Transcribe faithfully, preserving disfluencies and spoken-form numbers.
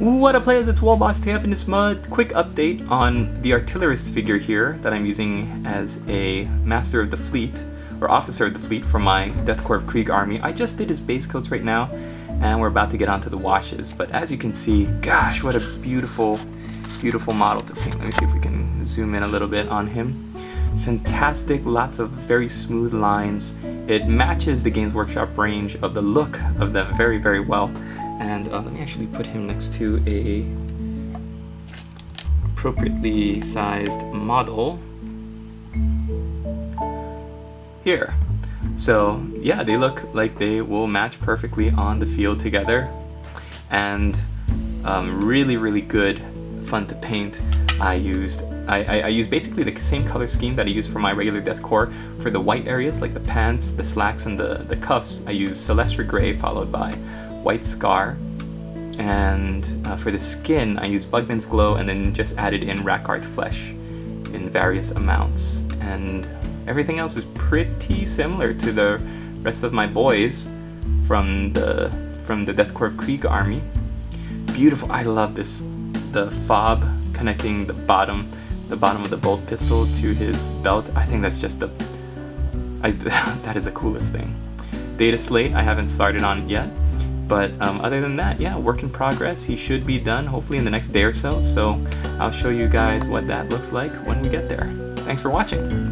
What up players, it's WarbossTae up in this mud. Quick update on the Artillerist figure here that I'm using as a Master of the Fleet, or Officer of the Fleet for my Death Korps of Krieg army. I just did his base coats right now, and we're about to get onto the washes. But as you can see, gosh, what a beautiful, beautiful model to paint. Let me see if we can zoom in a little bit on him. Fantastic, lots of very smooth lines. It matches the Games Workshop range of the look of them very, very well. And uh, let me actually put him next to a appropriately sized model here. So yeah, they look like they will match perfectly on the field together, and um, really, really good, fun to paint. I used I, I, I used basically the same color scheme that I used for my regular Death Korps. For the white areas, like the pants, the slacks, and the the cuffs, I used Celestra Gray followed by White Scar, and uh, for the skin I used Bugman's Glow, and then just added in Rackarth Flesh in various amounts. And everything else is pretty similar to the rest of my boys from the from the Death Korps of Krieg army. Beautiful. I love this, the fob connecting the bottom the bottom of the bolt pistol to his belt. I think that's just the I, that is the coolest thing. Data slate I haven't started on yet. But um, other than that, yeah, work in progress. He should be done hopefully in the next day or so, so I'll show you guys what that looks like when we get there. Thanks for watching.